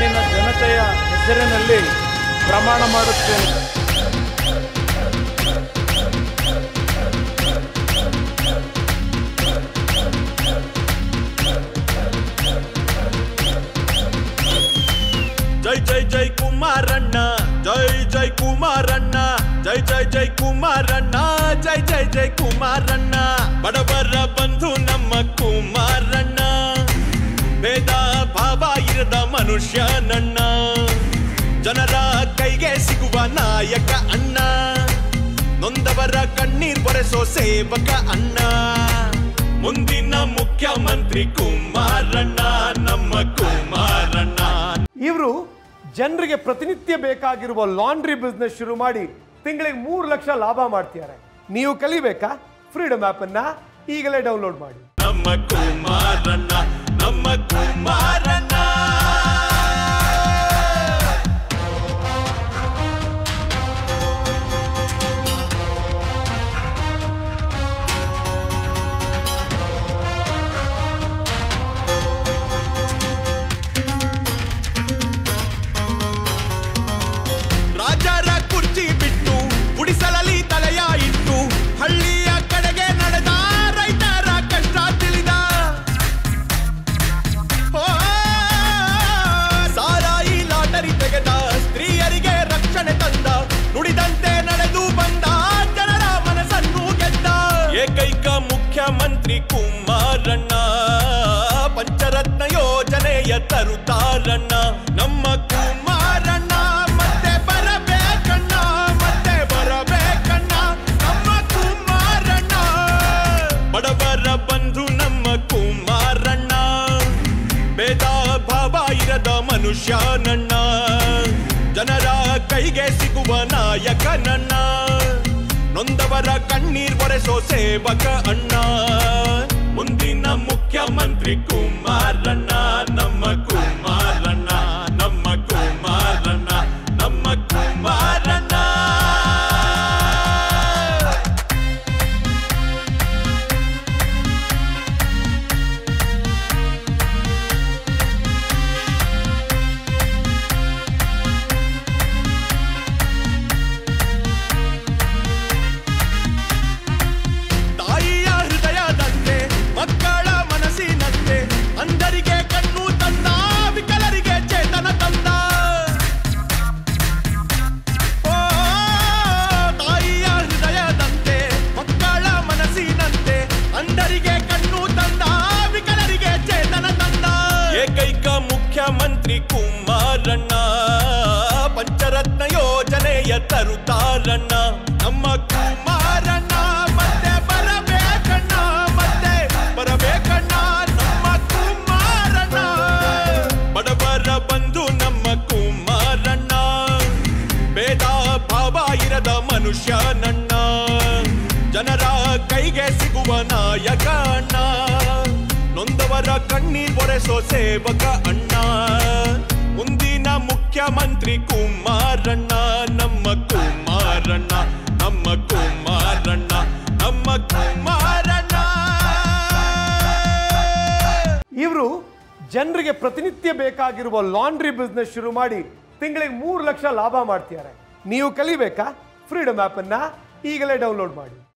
ನಾಡಿನ ಜನತೆಯ ಹೆಸರಿನಲ್ಲಿ ಪ್ರಮಾಣ ಮಾಡುತ್ತೇನೆ. ಜೈ ಜೈ ಜೈ ಕುಮಾರಣ್ಣ, ಜೈ ಜೈ ಕುಮಾರಣ್ಣ, ಜೈ ಜೈ ಜೈ ಕುಮಾರಣ್ಣ, ಜೈ ಜೈ ಜೈ ಕುಮಾರಣ್ಣ. ಬಡವರ ಬಂಧು ನಮ್ಮ ಕುಮಾರಣ್ಣ, ಭೇದ ಭಾವ ಇರದ ಮನುಷ್ಯ ನಣ್ಣ, ಜನರ ಕೈಗೆ ಸಿಗುವ ನಾಯಕ ಅಣ್ಣ, ನೊಂದವರ ಕಣ್ಣೀರ್ ಬರೆಸೋ ಸೇವಕ ಅಣ್ಣ, ಮುಂದಿನ ಮುಖ್ಯಮಂತ್ರಿ ಕುಮಾರಣ್ಣ, ನಮ್ಮ ಕುಮಾರಣ್ಣ. ಇವರು ಜನರಿಗೆ ಪ್ರತಿನಿತ್ಯ ಬೇಕಾಗಿರುವ ಲಾಂಡ್ರಿ ಬಿಸ್ನೆಸ್ ಶುರು ಮಾಡಿ ತಿಂಗಳಿಗೆ 3 ಲಕ್ಷ ಲಾಭ ಮಾಡ್ತಿದ್ದಾರೆ. ನೀವು ಕಲಿಬೇಕಾ? ಫ್ರೀಡಮ್ ಆಪ್ ಅನ್ನ ಈಗಲೇ ಡೌನ್ಲೋಡ್ ಮಾಡಿ. ನಮ್ಮ ಕುಮಾರಣ್ಣ, ನಮ್ಮ ಕುಮಾರಣ್ಣ. ಮುಖ್ಯಮಂತ್ರಿ ಕುಮಾರಣ್ಣ, ಪಂಚರತ್ನ ಯೋಜನೆಯ ತರುತ್ತಾರಣ್ಣ, ನಮ್ಮ ಕುಮಾರಣ್ಣ. ಮತ್ತೆ ಬರಬೇಕಣ್ಣ, ಮತ್ತೆ ಬರಬೇಕಣ್ಣ, ನಮ್ಮ ಕುಮಾರಣ್ಣ. ಬಡವರ ಬಂಧು ನಮ್ಮ ಕುಮಾರಣ್ಣ, ಭೇದ ಭಾವ ಇರದ ಮನುಷ್ಯನಣ್ಣ, ಜನರ ಕೈಗೆ ಸಿಗುವ ನಾಯಕನಣ್ಣ, ನೊಂದವರ ಕಣ್ಣೀರ್ ಒರೆಸೋ ಸೇವಕ ಅಣ್ಣ, ಮುಂದಿನ ಮುಖ್ಯಮಂತ್ರಿ ಕುಮಾರಣ್ಣ, ನಮ್ಮ ಕುಮಾರಣ್ಣ, ನಮ್ಮ ಕುಮಾರಣ್ಣ, ನಮ್ಮ ಕುಮಾರಣ್ಣ. ಮುಖ್ಯಮಂತ್ರಿ ಕುಮಾರಣ್ಣ, ಪಂಚರತ್ನ ಯೋಜನೆಯ ತರುತ್ತಾರಣ್ಣ, ನಮ್ಮ ಕುಮಾರಣ್ಣ. ಮತ್ತೆ ಬರಬೇಕಣ್ಣ, ಮತ್ತೆ ಬರಬೇಕಣ್ಣ, ನಮ್ಮ ಕುಮಾರಣ್ಣ. ಬಡವರ ಬಂಧು ನಮ್ಮ ಕುಮಾರಣ್ಣ, ಭೇದ ಭಾವ ಇರದ ಮನುಷ್ಯನಣ್ಣ, ಜನರ ಕೈಗೆ ಸಿಗುವ ನಾಯಕ ಅಣ್ಣ, ನೊಂದವರ ಕಣ್ಣೀರ್ ಒರೆಸೋ ಸೇವಕ ಅಣ್ಣ, ಮುಂದಿನ ಮುಖ್ಯಮಂತ್ರಿ ಕುಮಾರಣ್ಣ, ನಮ್ಮ ಕುಮಾರಣ್ಣ, ನಮ್ಮ ಕುಮಾರಣ್ಣ, ನಮ್ಮ ಕುಮಾರಣ್ಣ. ಇವರು ಜನರಿಗೆ ಪ್ರತಿನಿತ್ಯ ಬೇಕಾಗಿರುವ ಲಾಂಡ್ರಿ ಬಿಸ್ನೆಸ್ ಶುರು ಮಾಡಿ ತಿಂಗಳಿಗೆ 3 ಲಕ್ಷ ಲಾಭ ಮಾಡ್ತಿದ್ದಾರೆ. ನೀವು ಕಲಿಬೇಕಾ? ಫ್ರೀಡಮ್ ಆಪ್ ಅನ್ನ ಈಗಲೇ ಡೌನ್ಲೋಡ್ ಮಾಡಿ.